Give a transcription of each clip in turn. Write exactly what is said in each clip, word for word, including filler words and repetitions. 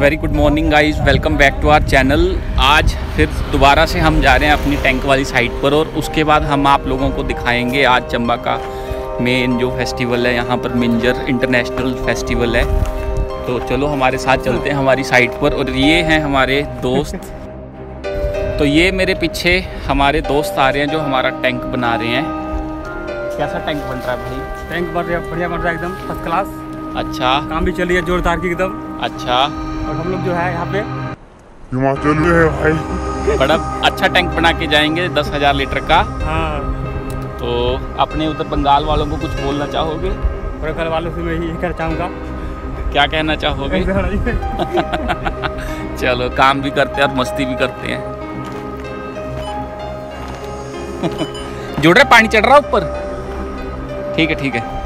Very good morning guys, welcome back to our channel. आज फिर दोबारा से हम जा रहे हैं अपनी टैंक वाली साइड पर और उसके बाद हम आप लोगों को दिखाएंगे आज चंबा का मेन जो फेस्टिवल है, यहाँ पर मिंजर इंटरनेशनल फेस्टिवल है। तो चलो हमारे साथ चलते हैं हमारी साइड पर। और ये हैं हमारे दोस्त, तो ये मेरे पीछे हमारे दोस्त आ रहे हैं जो हमारा टैंक बना रहे हैं। कैसा टैंक बन रहा है भाई? टैंक बन रहा है, बढ़िया बन रहा है, एकदम फर्स्ट क्लास। अच्छा, काम भी चलिए जोरदार की एकदम। अच्छा, और हम लोग जो है यहाँ पे हिमाचल में है भाई, बड़ा अच्छा टैंक बना के जाएंगे दस हज़ार लीटर का। हाँ, तो अपने उधर बंगाल वालों को कुछ बोलना चाहोगे? बंगाल वालों से मैं यही कहना चाहूँगा। क्या कहना चाहोगे? चलो, काम भी करते हैं और मस्ती भी करते हैं। जुड़ रहा, पानी चढ़ रहा ऊपर? ठीक है ठीक है।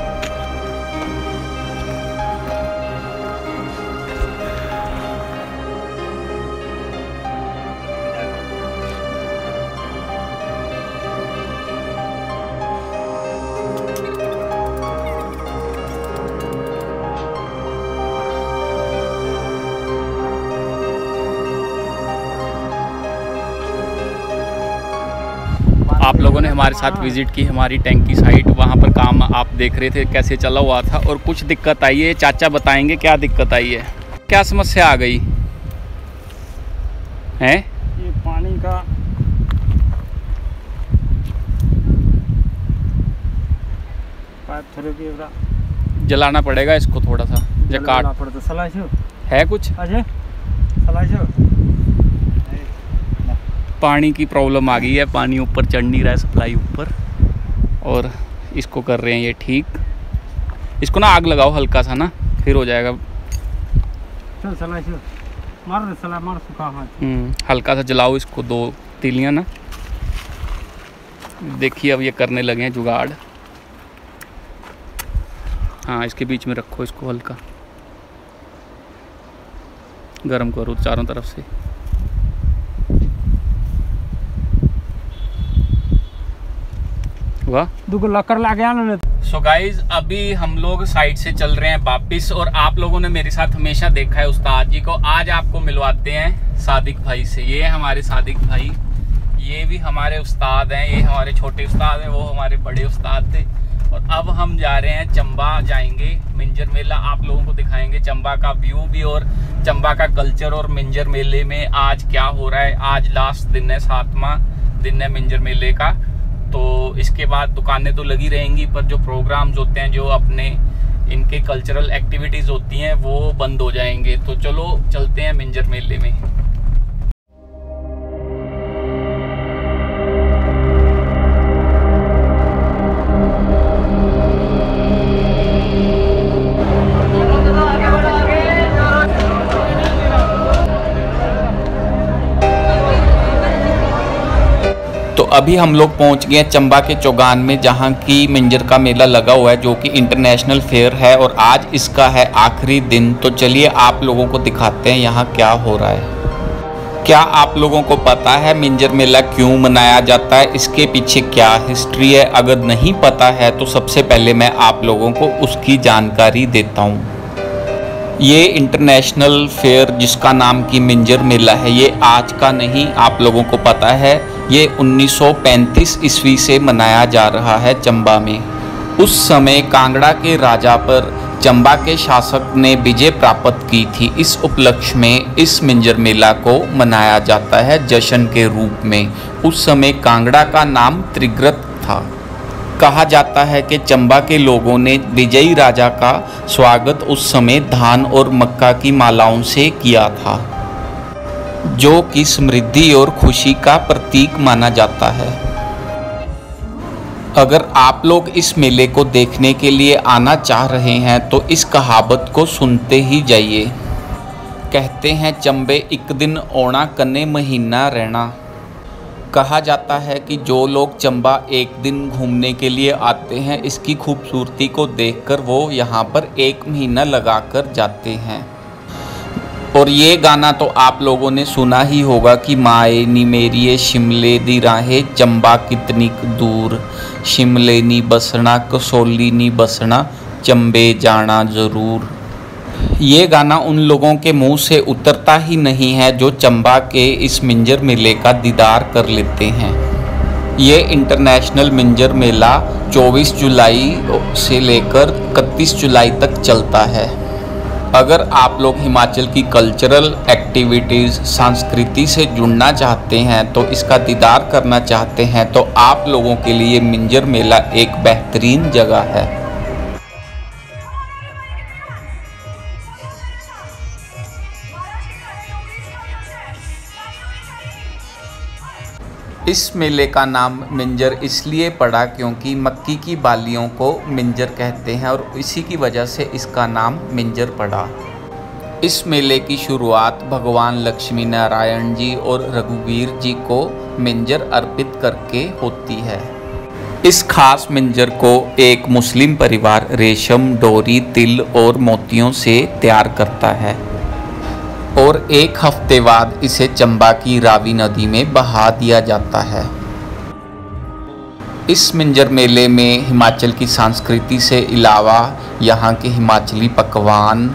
आप लोगों ने हमारे साथ विज़िट की हमारी टैंक की साइट, वहाँ पर काम आप देख रहे थे कैसे चला हुआ था। और कुछ दिक्कत आई है, चाचा बताएंगे क्या दिक्कत आई है, क्या समस्या आ गई है। ये पानी का पाइप जलाना पड़ेगा इसको, थोड़ा सा जकाट है कुछ। पानी की प्रॉब्लम आ गई है, पानी ऊपर चढ़ नहीं रहा है सप्लाई ऊपर, और इसको कर रहे हैं ये ठीक। इसको ना आग लगाओ हल्का सा ना, फिर हो जाएगा। चल सला चल, मार दे सला, मार सूखा हाथ। हल्का सा जलाओ इसको, दो तीलियाँ ना। देखिए अब ये करने लगे हैं जुगाड़। हाँ, इसके बीच में रखो इसको, हल्का गर्म करो चारों तरफ से। So guys, अभी हम लोग साइड से चल रहे हैं वापिस। और आप लोगों ने मेरे साथ हमेशा देखा है उस्ताद जी को, आज आपको मिलवाते हैं सादिक भाई से। ये हमारे सादिक भाई, ये भी हमारे उस्ताद हैं, ये हमारे छोटे उस्ताद हैं, वो हमारे बड़े उस्ताद थे। और अब हम जा रहे हैं चंबा, जाएंगे मिंजर मेला, आप लोगों को दिखाएंगे चंबा का व्यू भी और चंबा का कल्चर, और मिंजर मेले में आज क्या हो रहा है। आज लास्ट दिन है, सातवां दिन है मिंजर मेले का। तो इसके बाद दुकानें तो लगी रहेंगी, पर जो प्रोग्राम्स होते हैं, जो अपने इनके कल्चरल एक्टिविटीज़ होती हैं, वो बंद हो जाएंगे। तो चलो चलते हैं मिंजर मेले में। अभी हम लोग पहुंच गए हैं चंबा के चौगान में, जहां की मिंजर का मेला लगा हुआ है, जो कि इंटरनेशनल फेयर है और आज इसका है आखिरी दिन। तो चलिए आप लोगों को दिखाते हैं यहां क्या हो रहा है। क्या आप लोगों को पता है मिंजर मेला क्यों मनाया जाता है, इसके पीछे क्या हिस्ट्री है? अगर नहीं पता है तो सबसे पहले मैं आप लोगों को उसकी जानकारी देता हूँ। ये इंटरनेशनल फेयर जिसका नाम की मिंजर मेला है, ये आज का नहीं, आप लोगों को पता है, ये उन्नीस सौ पैंतीस ईस्वी से मनाया जा रहा है चंबा में। उस समय कांगड़ा के राजा पर चंबा के शासक ने विजय प्राप्त की थी। इस उपलक्ष्य में इस मिंजर मेला को मनाया जाता है जश्न के रूप में। उस समय कांगड़ा का नाम त्रिग्रत था। कहा जाता है कि चंबा के लोगों ने विजयी राजा का स्वागत उस समय धान और मक्का की मालाओं से किया था, जो कि समृद्धि और खुशी का प्रतीक माना जाता है। अगर आप लोग इस मेले को देखने के लिए आना चाह रहे हैं तो इस कहावत को सुनते ही जाइए। कहते हैं चंबे एक दिन औना कने महीना रहना। कहा जाता है कि जो लोग चंबा एक दिन घूमने के लिए आते हैं, इसकी खूबसूरती को देखकर वो यहाँ पर एक महीना लगाकर जाते हैं। और ये गाना तो आप लोगों ने सुना ही होगा कि माए नी मेरिए शिमले दी राहें चंबा कितनी दूर, शिमले नी बसना कसौली नी बसना चंबे जाना ज़रूर। ये गाना उन लोगों के मुंह से उतरता ही नहीं है जो चंबा के इस मिंजर मेले का दीदार कर लेते हैं। ये इंटरनेशनल मिंजर मेला चौबीस जुलाई से लेकर इकतीस जुलाई तक चलता है। अगर आप लोग हिमाचल की कल्चरल एक्टिविटीज़, संस्कृति से जुड़ना चाहते हैं, तो इसका दीदार करना चाहते हैं, तो आप लोगों के लिए मिंजर मेला एक बेहतरीन जगह है। इस मेले का नाम मिंजर इसलिए पड़ा क्योंकि मक्की की बालियों को मिंजर कहते हैं और इसी की वजह से इसका नाम मिंजर पड़ा। इस मेले की शुरुआत भगवान लक्ष्मी नारायण जी और रघुवीर जी को मिंजर अर्पित करके होती है। इस खास मिंजर को एक मुस्लिम परिवार रेशम, डोरी, तिल और मोतियों से तैयार करता है और एक हफ्ते बाद इसे चंबा की रावी नदी में बहा दिया जाता है। इस मिंजर मेले में हिमाचल की संस्कृति से अलावा यहाँ के हिमाचली पकवान,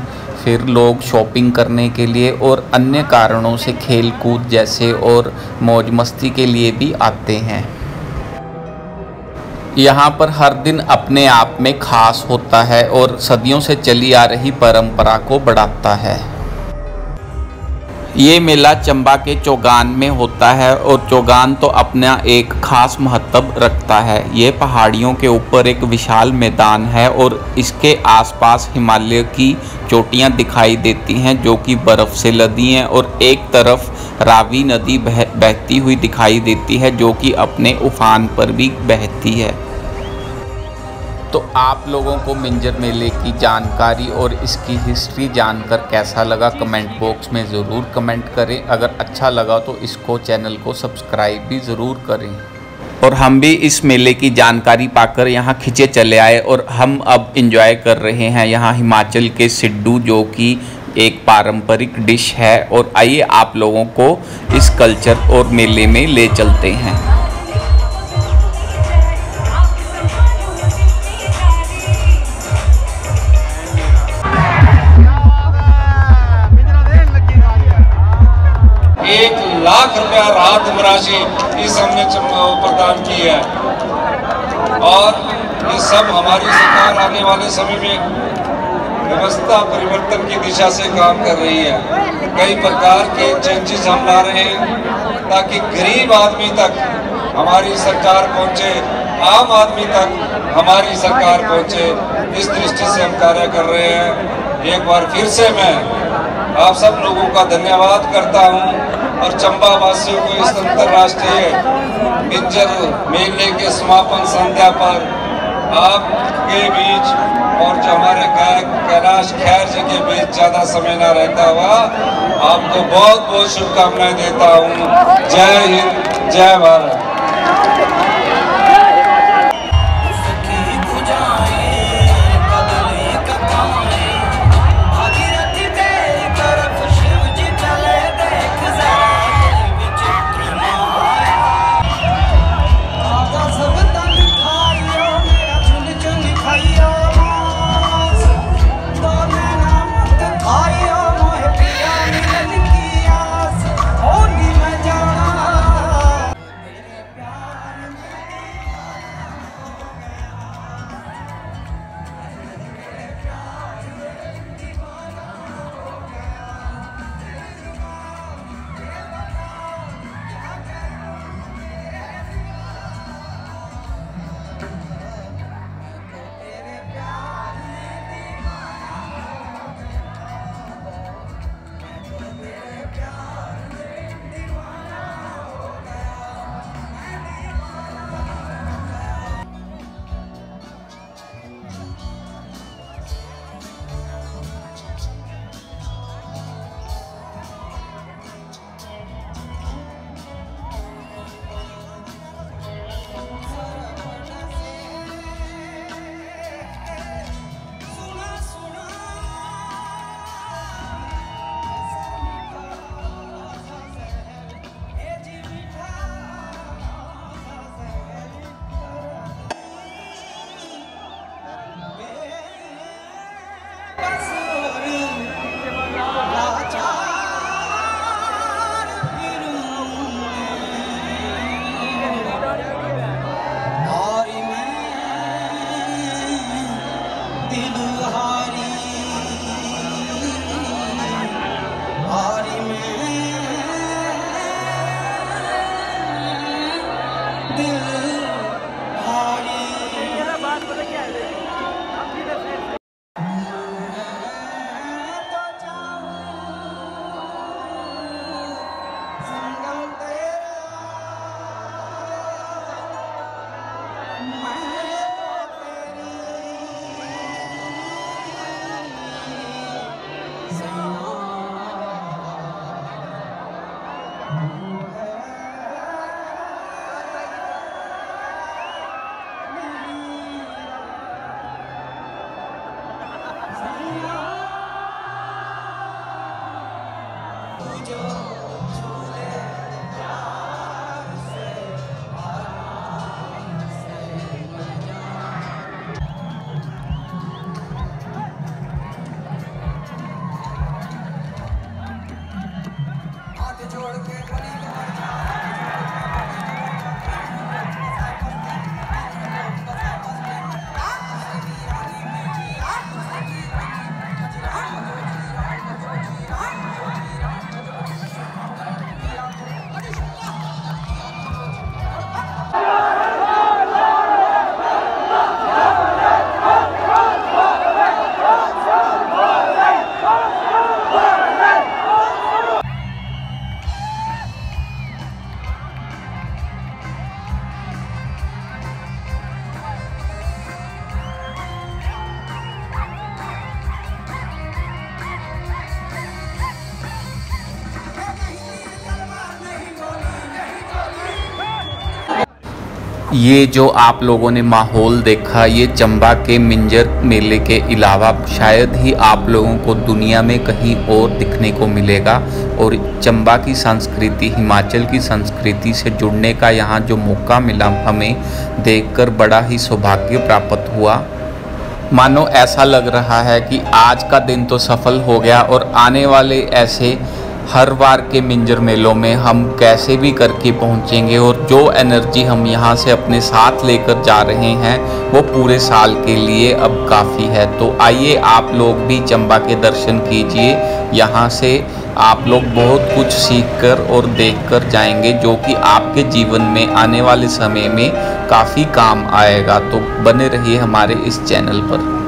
फिर लोग शॉपिंग करने के लिए और अन्य कारणों से खेल कूद जैसे और मौज मस्ती के लिए भी आते हैं। यहाँ पर हर दिन अपने आप में खास होता है और सदियों से चली आ रही परंपरा को बढ़ाता है। ये मेला चंबा के चोगान में होता है और चोगान तो अपना एक खास महत्व रखता है। ये पहाड़ियों के ऊपर एक विशाल मैदान है और इसके आसपास हिमालय की चोटियाँ दिखाई देती हैं जो कि बर्फ़ से लदी हैं और एक तरफ रावी नदी बह बहती हुई दिखाई देती है जो कि अपने उफान पर भी बहती है। तो आप लोगों को मिंजर मेले की जानकारी और इसकी हिस्ट्री जानकर कैसा लगा, कमेंट बॉक्स में ज़रूर कमेंट करें। अगर अच्छा लगा तो इसको चैनल को सब्सक्राइब भी ज़रूर करें और हम भी इस मेले की जानकारी पाकर यहाँ खिंचे चले आए और हम अब इंजॉय कर रहे हैं यहाँ हिमाचल के सिड्डू जो कि एक पारंपरिक डिश है। और आइए आप लोगों को इस कल्चर और मेले में ले चलते हैं। लाख रुपया राहत राशि इस हमने प्रदान की है और ये सब हमारी सरकार आने वाले समय में व्यवस्था परिवर्तन की दिशा से काम कर रही है। कई प्रकार के चेंजेस हम ला रहे हैं ताकि गरीब आदमी तक हमारी सरकार पहुंचे, आम आदमी तक हमारी सरकार पहुंचे, इस दृष्टि से हम कार्य कर रहे हैं। एक बार फिर से मैं आप सब लोगों का धन्यवाद करता हूँ और चंबा वासियों को इस अंतर्राष्ट्रीय मिंजर मेले के समापन संध्या पर आपके बीच और जो हमारे गायक कैलाश खैर जी के बीच ज़्यादा समय ना रहता हुआ आपको बहुत बहुत शुभकामनाएं देता हूँ। जय हिंद, जय भारत। ये जो आप लोगों ने माहौल देखा, ये चंबा के मिंजर मेले के अलावा शायद ही आप लोगों को दुनिया में कहीं और दिखने को मिलेगा। और चंबा की संस्कृति, हिमाचल की संस्कृति से जुड़ने का यहाँ जो मौका मिला, हमें देखकर बड़ा ही सौभाग्य प्राप्त हुआ। मानो ऐसा लग रहा है कि आज का दिन तो सफल हो गया और आने वाले ऐसे हर बार के मिंजर मेलों में हम कैसे भी करके पहुंचेंगे और जो एनर्जी हम यहां से अपने साथ लेकर जा रहे हैं वो पूरे साल के लिए अब काफ़ी है। तो आइए आप लोग भी चंबा के दर्शन कीजिए, यहां से आप लोग बहुत कुछ सीखकर और देखकर जाएंगे जो कि आपके जीवन में आने वाले समय में काफ़ी काम आएगा। तो बने रहिए हमारे इस चैनल पर।